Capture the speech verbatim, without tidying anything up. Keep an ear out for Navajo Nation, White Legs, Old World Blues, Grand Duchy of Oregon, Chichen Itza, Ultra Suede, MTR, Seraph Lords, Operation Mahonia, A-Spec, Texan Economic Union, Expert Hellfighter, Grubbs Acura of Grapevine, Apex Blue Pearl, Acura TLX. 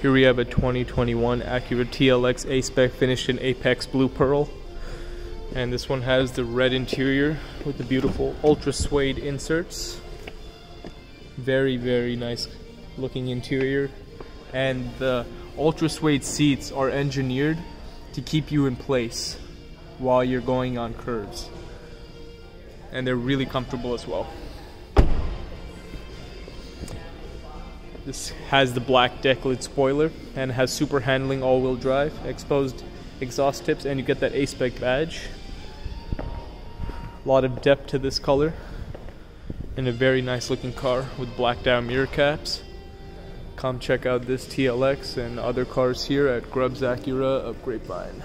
Here we have a twenty twenty-one Acura T L X A-Spec finished in Apex Blue Pearl. And this one has the red interior with the beautiful Ultra Suede inserts. Very, very nice looking interior. And the Ultra Suede seats are engineered to keep you in place while you're going on curves. And they're really comfortable as well. This has the black deck-lid spoiler and has super handling all-wheel drive, exposed exhaust tips, and you get that A-Spec badge. A lot of depth to this color, and a very nice looking car with blacked out mirror caps. Come check out this T L X and other cars here at Grubbs Acura of Grapevine.